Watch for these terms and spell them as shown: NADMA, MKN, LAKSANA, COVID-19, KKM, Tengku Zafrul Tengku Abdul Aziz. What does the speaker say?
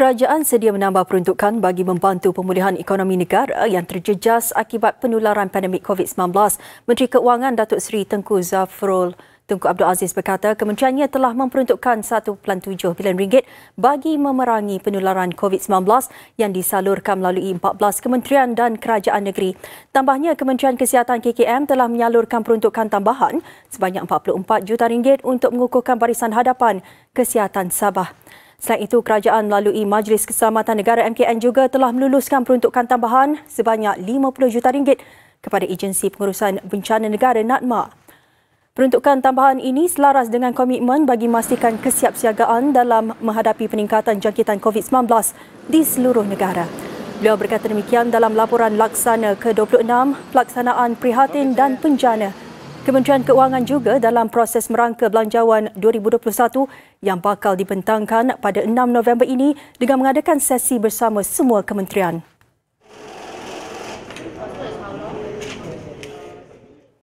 Kerajaan sedia menambah peruntukan bagi membantu pemulihan ekonomi negara yang terjejas akibat penularan pandemik COVID-19. Menteri Keuangan Datuk Seri Tengku Zafrul Tengku Abdul Aziz berkata kementeriannya telah memperuntukkan RM1.7 bilion bagi memerangi penularan COVID-19 yang disalurkan melalui 14 kementerian dan kerajaan negeri. Tambahnya, Kementerian Kesihatan KKM telah menyalurkan peruntukan tambahan sebanyak RM44 juta untuk mengukuhkan barisan hadapan kesihatan Sabah. Selain itu, kerajaan melalui Majlis Keselamatan Negara MKN juga telah meluluskan peruntukan tambahan sebanyak RM50 juta kepada Agensi Pengurusan Bencana Negara NADMA. Peruntukan tambahan ini selaras dengan komitmen bagi memastikan kesiapsiagaan dalam menghadapi peningkatan jangkitan COVID-19 di seluruh negara. Beliau berkata demikian dalam laporan LAKSANA ke-26, Pelaksanaan Prihatin dan Penjana. Kementerian Keuangan juga dalam proses merangka belanjawan 2021 yang bakal dibentangkan pada 6 November ini dengan mengadakan sesi bersama semua kementerian.